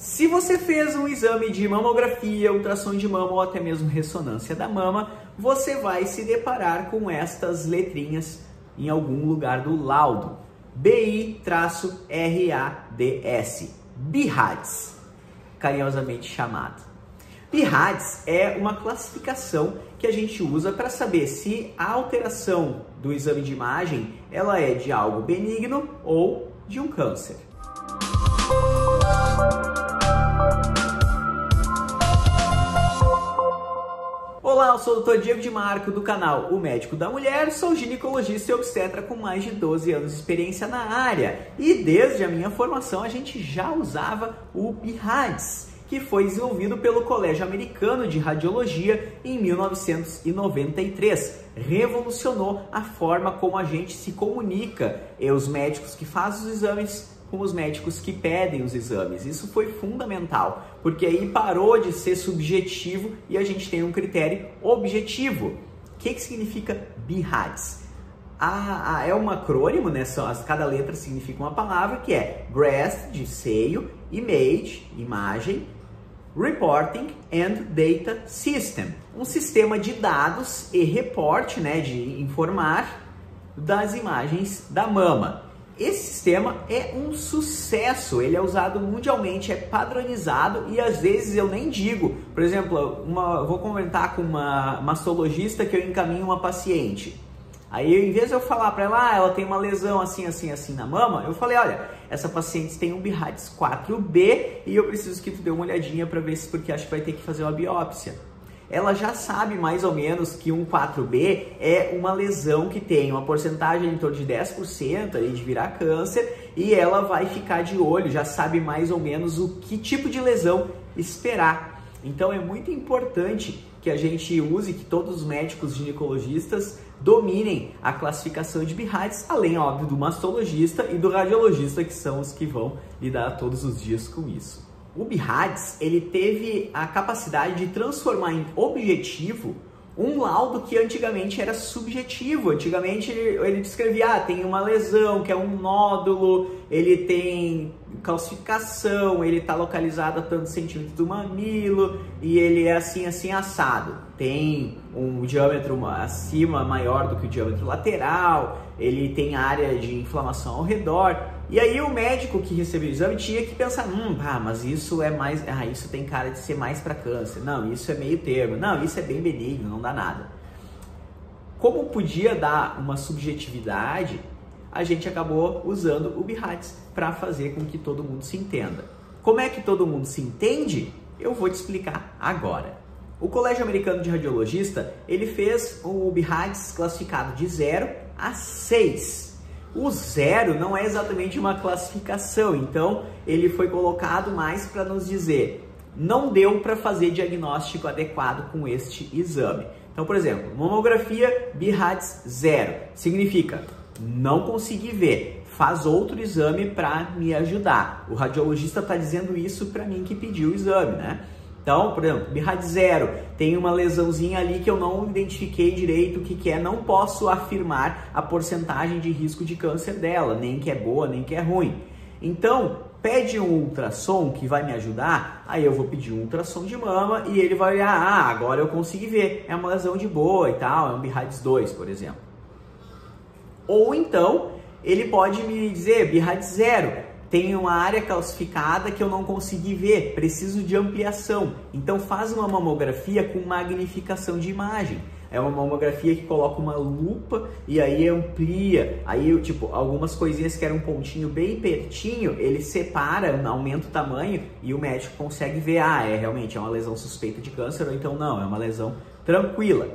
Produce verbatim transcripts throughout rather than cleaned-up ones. Se você fez um exame de mamografia, ultrassom de mama ou até mesmo ressonância da mama, você vai se deparar com estas letrinhas em algum lugar do laudo. B I R A D S, B I-RADS, carinhosamente chamado. B I-RADS é uma classificação que a gente usa para saber se a alteração do exame de imagem ela é de algo benigno ou de um câncer. Olá, eu sou o doutor Diego de Marco do canal O Médico da Mulher, sou ginecologista e obstetra com mais de doze anos de experiência na área e desde a minha formação a gente já usava o B I-RADS, que foi desenvolvido pelo Colégio Americano de Radiologia em mil novecentos e noventa e três. Revolucionou a forma como a gente se comunica, e os médicos que fazem os exames com os médicos que pedem os exames. Isso foi fundamental, porque aí parou de ser subjetivo e a gente tem um critério objetivo. O que, que significa B I-RADS? Ah, ah, é um acrônimo, né? Só, cada letra significa uma palavra, que é breast, de seio, image, imagem, Reporting and Data System, um sistema de dados e reporte, né, de informar das imagens da mama. Esse sistema é um sucesso, ele é usado mundialmente, é padronizado e às vezes eu nem digo. Por exemplo, uma, vou comentar com uma mastologista que eu encaminho uma paciente. Aí, em vez de eu falar para ela, ah, ela tem uma lesão assim, assim, assim na mama, eu falei, olha, essa paciente tem um B I-RADS quatro B e eu preciso que tu dê uma olhadinha para ver se, porque acho que vai ter que fazer uma biópsia. Ela já sabe mais ou menos que um quatro B é uma lesão que tem uma porcentagem em torno de dez por cento aí de virar câncer e ela vai ficar de olho, já sabe mais ou menos o que tipo de lesão esperar. Então é muito importante que a gente use, que todos os médicos ginecologistas dominem a classificação de B I-RADS, além, óbvio, do mastologista e do radiologista, que são os que vão lidar todos os dias com isso. O B I-RADS, ele teve a capacidade de transformar em objetivo um laudo que antigamente era subjetivo. Antigamente ele, ele descrevia, ah, tem uma lesão, que é um nódulo, ele tem calcificação, ele está localizado a tantos centímetros do mamilo e ele é assim, assim, assado. Tem um diâmetro acima maior do que o diâmetro lateral, ele tem área de inflamação ao redor. E aí o médico que recebeu o exame tinha que pensar, hum, ah, mas isso é mais, ah, isso tem cara de ser mais para câncer, não, isso é meio termo, não, isso é bem benigno, não dá nada. Como podia dar uma subjetividade, a gente acabou usando o B I-RADS para fazer com que todo mundo se entenda. Como é que todo mundo se entende? Eu vou te explicar agora. O Colégio Americano de Radiologista, ele fez o B I-RADS classificado de zero a seis. O zero não é exatamente uma classificação, então ele foi colocado mais para nos dizer não deu para fazer diagnóstico adequado com este exame. Então, por exemplo, mamografia B I-RADS zero, significa não consegui ver, faz outro exame para me ajudar. O radiologista está dizendo isso para mim que pediu o exame, né? Então, por exemplo, B I-RADS zero, tem uma lesãozinha ali que eu não identifiquei direito o que, que é, não posso afirmar a porcentagem de risco de câncer dela, nem que é boa, nem que é ruim. Então, pede um ultrassom que vai me ajudar, aí eu vou pedir um ultrassom de mama e ele vai olhar, ah, agora eu consegui ver, é uma lesão de boa e tal, é um B I-RADS dois, por exemplo. Ou então, ele pode me dizer, B I-RADS zero, tem uma área calcificada que eu não consegui ver, preciso de ampliação. Então faz uma mamografia com magnificação de imagem. É uma mamografia que coloca uma lupa e aí amplia. Aí, tipo, algumas coisinhas que eram um pontinho bem pertinho, ele separa, aumenta o tamanho e o médico consegue ver, ah, é realmente é uma lesão suspeita de câncer ou então não, é uma lesão tranquila.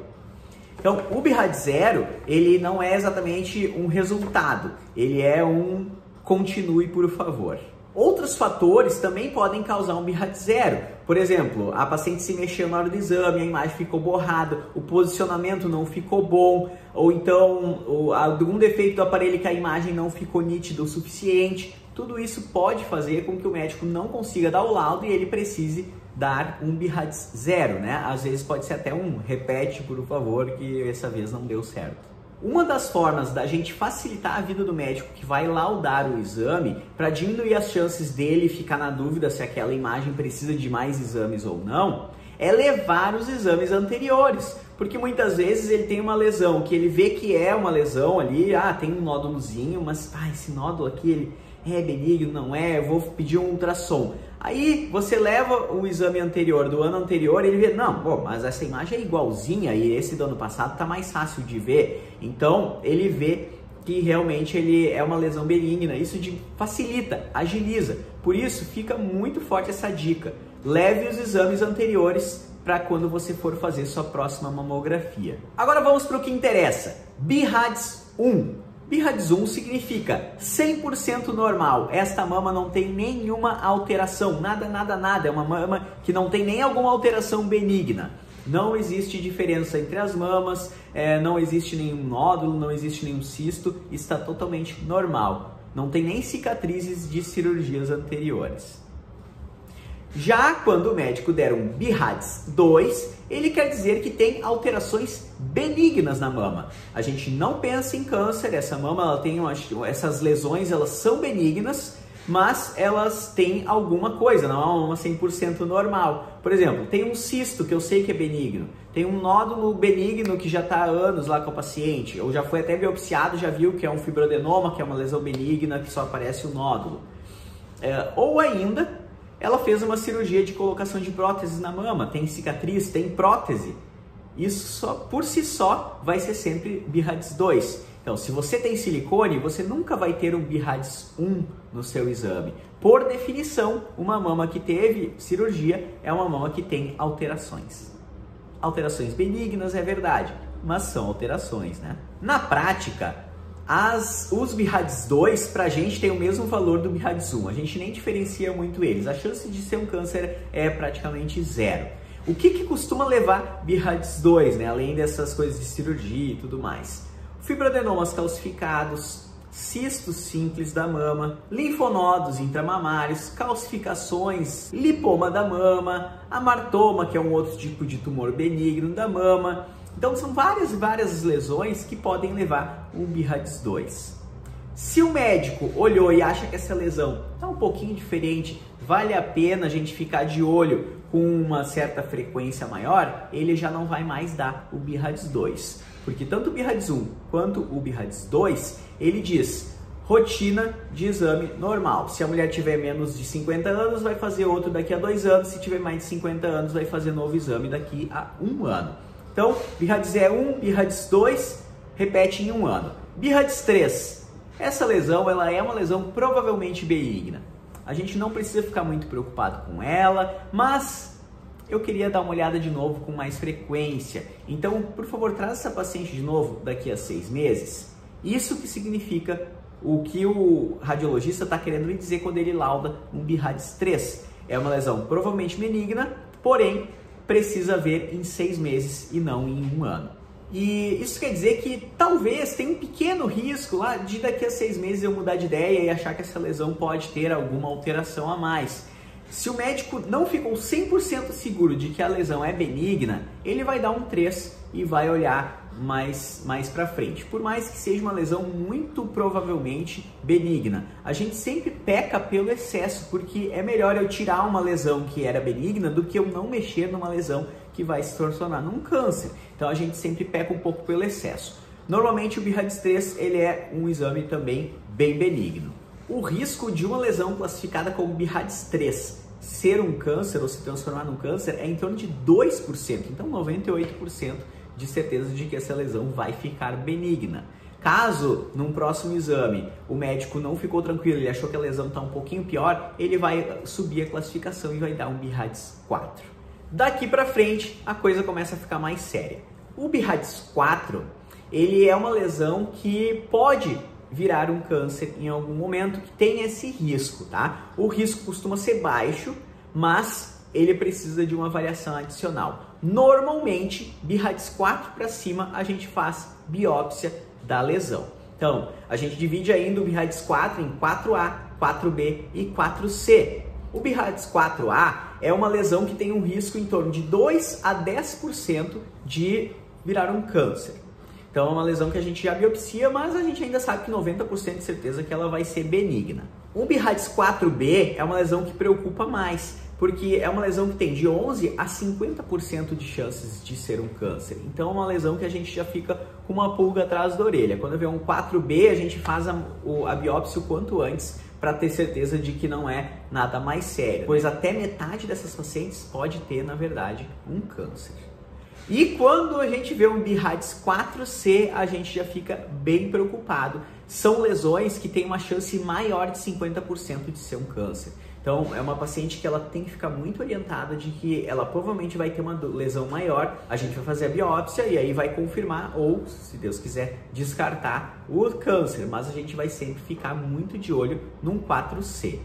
Então, o B I-RADS zero, ele não é exatamente um resultado, ele é um... Continue, por favor. Outros fatores também podem causar um B I-RADS zero. Por exemplo, a paciente se mexeu na hora do exame, a imagem ficou borrada, o posicionamento não ficou bom, ou então ou algum defeito do aparelho que a imagem não ficou nítida o suficiente. Tudo isso pode fazer com que o médico não consiga dar o laudo e ele precise dar um B I-RADS zero, né? Às vezes pode ser até um repete, por favor, que essa vez não deu certo. Uma das formas da gente facilitar a vida do médico que vai laudar o exame, para diminuir as chances dele ficar na dúvida se aquela imagem precisa de mais exames ou não, é levar os exames anteriores, porque muitas vezes ele tem uma lesão, que ele vê que é uma lesão ali, ah, tem um nódulozinho, mas ah, esse nódulo aqui, ele é benigno, não é, eu vou pedir um ultrassom. Aí você leva o exame anterior, do ano anterior, e ele vê, não, bom, mas essa imagem é igualzinha e esse do ano passado tá mais fácil de ver. Então ele vê que realmente ele é uma lesão benigna, isso de, facilita, agiliza. Por isso fica muito forte essa dica, leve os exames anteriores para quando você for fazer sua próxima mamografia. Agora vamos para o que interessa, B I-RADS um. B I-RADS um significa cem por cento normal, esta mama não tem nenhuma alteração, nada, nada, nada, é uma mama que não tem nem alguma alteração benigna. Não existe diferença entre as mamas, é, não existe nenhum nódulo, não existe nenhum cisto, está totalmente normal. Não tem nem cicatrizes de cirurgias anteriores. Já quando o médico der um B I-RADS dois, ele quer dizer que tem alterações benignas na mama. A gente não pensa em câncer, essa mama, ela tem umas, essas lesões, elas são benignas, mas elas têm alguma coisa, não é uma mama cem por cento normal. Por exemplo, tem um cisto que eu sei que é benigno, tem um nódulo benigno que já está há anos lá com a paciente, ou já foi até biopsiado, já viu que é um fibroadenoma, que é uma lesão benigna, que só aparece o nódulo. É, ou ainda... ela fez uma cirurgia de colocação de próteses na mama, tem cicatriz, tem prótese. Isso só, por si só vai ser sempre B I-RADS dois. Então, se você tem silicone, você nunca vai ter um B I-RADS um no seu exame. Por definição, uma mama que teve cirurgia é uma mama que tem alterações. Alterações benignas, é verdade, mas são alterações, né? Na prática... As, os B I-RADS dois pra gente tem o mesmo valor do B I-RADS um, a gente nem diferencia muito eles, a chance de ser um câncer é praticamente zero. O que que costuma levar B I-RADS dois, né? Além dessas coisas de cirurgia e tudo mais? Fibroadenomas calcificados, cistos simples da mama, linfonodos intramamários, calcificações, lipoma da mama, amartoma, que é um outro tipo de tumor benigno da mama. Então são várias e várias lesões que podem levar um B I-RADS dois. Se o médico olhou e acha que essa lesão está um pouquinho diferente, vale a pena a gente ficar de olho com uma certa frequência maior, ele já não vai mais dar o B I-RADS dois. Porque tanto o B I-RADS um quanto o B I-RADS dois, ele diz rotina de exame normal. Se a mulher tiver menos de cinquenta anos, vai fazer outro daqui a dois anos. Se tiver mais de cinquenta anos, vai fazer novo exame daqui a um ano. Então, B I-RADS um, B I-RADS dois, repete em um ano. B I-RADS três, essa lesão ela é uma lesão provavelmente benigna. A gente não precisa ficar muito preocupado com ela, mas eu queria dar uma olhada de novo com mais frequência. Então, por favor, traz essa paciente de novo daqui a seis meses. Isso que significa o que o radiologista está querendo me dizer quando ele lauda um B I-RADS três. É uma lesão provavelmente benigna, porém... precisa ver em seis meses e não em um ano. E isso quer dizer que talvez tenha um pequeno risco lá de daqui a seis meses eu mudar de ideia e achar que essa lesão pode ter alguma alteração a mais. Se o médico não ficou cem por cento seguro de que a lesão é benigna, ele vai dar um três e vai olhar mais, mais para frente. Por mais que seja uma lesão muito provavelmente benigna, a gente sempre peca pelo excesso, porque é melhor eu tirar uma lesão que era benigna do que eu não mexer numa lesão que vai se tornar num câncer. Então a gente sempre peca um pouco pelo excesso. Normalmente o B I-RADS três ele é um exame também bem benigno. O risco de uma lesão classificada como B I-RADS três ser um câncer ou se transformar num câncer é em torno de dois por cento, então noventa e oito por cento de certeza de que essa lesão vai ficar benigna. Caso, num próximo exame, o médico não ficou tranquilo, ele achou que a lesão está um pouquinho pior, ele vai subir a classificação e vai dar um B I-RADS quatro. Daqui para frente, a coisa começa a ficar mais séria. O B I-RADS quatro, ele é uma lesão que pode virar um câncer em algum momento, que tem esse risco, tá? O risco costuma ser baixo, mas ele precisa de uma avaliação adicional. Normalmente, B I-RADS quatro para cima, a gente faz biópsia da lesão. Então, a gente divide ainda o B I-RADS quatro em quatro A, quatro B e quatro C. O B I-RADS quatro A é uma lesão que tem um risco em torno de dois a dez por cento de virar um câncer. Então é uma lesão que a gente já biopsia, mas a gente ainda sabe que noventa por cento de certeza que ela vai ser benigna. O B I-RADS quatro B é uma lesão que preocupa mais, porque é uma lesão que tem de onze a cinquenta por cento de chances de ser um câncer. Então é uma lesão que a gente já fica com uma pulga atrás da orelha. Quando vê um quatro B, a gente faz a, a biópsia o quanto antes, para ter certeza de que não é nada mais sério, pois até metade dessas pacientes pode ter, na verdade, um câncer. E quando a gente vê um B I-RADS quatro C, a gente já fica bem preocupado. São lesões que têm uma chance maior de cinquenta por cento de ser um câncer. Então, é uma paciente que ela tem que ficar muito orientada de que ela provavelmente vai ter uma lesão maior. A gente vai fazer a biópsia e aí vai confirmar ou, se Deus quiser, descartar o câncer. Mas a gente vai sempre ficar muito de olho num quatro C.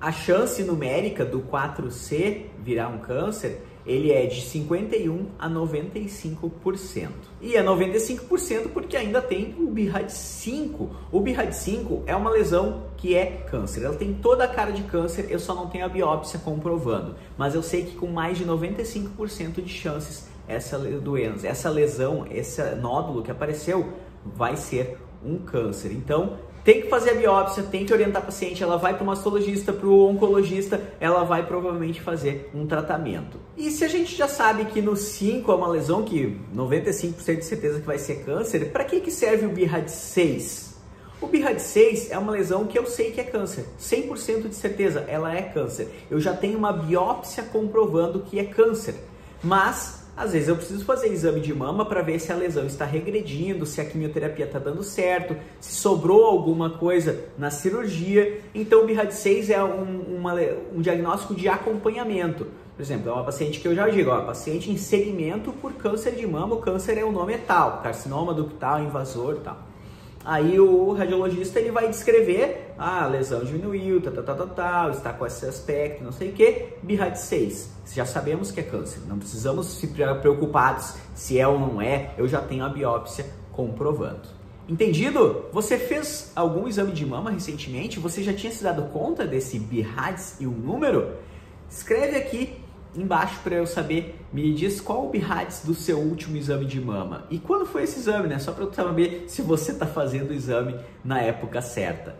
A chance numérica do quatro C virar um câncer, ele é de cinquenta e um a noventa e cinco por cento. E é noventa e cinco por cento porque ainda tem o B I-RADS cinco. O B I-RADS cinco é uma lesão que é câncer. Ela tem toda a cara de câncer, eu só não tenho a biópsia comprovando. Mas eu sei que com mais de noventa e cinco por cento de chances, essa doença, essa lesão, esse nódulo que apareceu, vai ser um câncer. Então, tem que fazer a biópsia, tem que orientar a paciente, ela vai para o mastologista, para o oncologista, ela vai provavelmente fazer um tratamento. E se a gente já sabe que no cinco é uma lesão que noventa e cinco por cento de certeza que vai ser câncer, para que que serve o B I-RADS seis? O B I-RADS seis é uma lesão que eu sei que é câncer, cem por cento de certeza ela é câncer. Eu já tenho uma biópsia comprovando que é câncer, mas às vezes eu preciso fazer exame de mama para ver se a lesão está regredindo, se a quimioterapia está dando certo, se sobrou alguma coisa na cirurgia. Então o B I-RADS seis é um, uma, um diagnóstico de acompanhamento. Por exemplo, é uma paciente que eu já digo, ó, paciente em segmento por câncer de mama, o câncer é o nome é tal, carcinoma ductal, invasor tal. Aí o radiologista ele vai descrever, ah, a lesão diminuiu, tal, tal, tal, tal, está com esse aspecto, não sei o que, B I-RADS seis. Já sabemos que é câncer, não precisamos se preocupados se é ou não é, eu já tenho a biópsia comprovando. Entendido? Você fez algum exame de mama recentemente? Você já tinha se dado conta desse B I-RADS e o número? Escreve aqui embaixo para eu saber, me diz qual o B I-RADS do seu último exame de mama. E quando foi esse exame, né? Só para eu saber se você está fazendo o exame na época certa.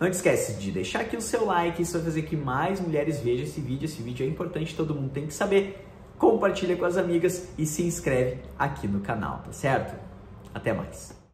Não te esquece de deixar aqui o seu like, isso vai fazer que mais mulheres vejam esse vídeo. Esse vídeo é importante, todo mundo tem que saber. Compartilha com as amigas e se inscreve aqui no canal, tá certo? Até mais!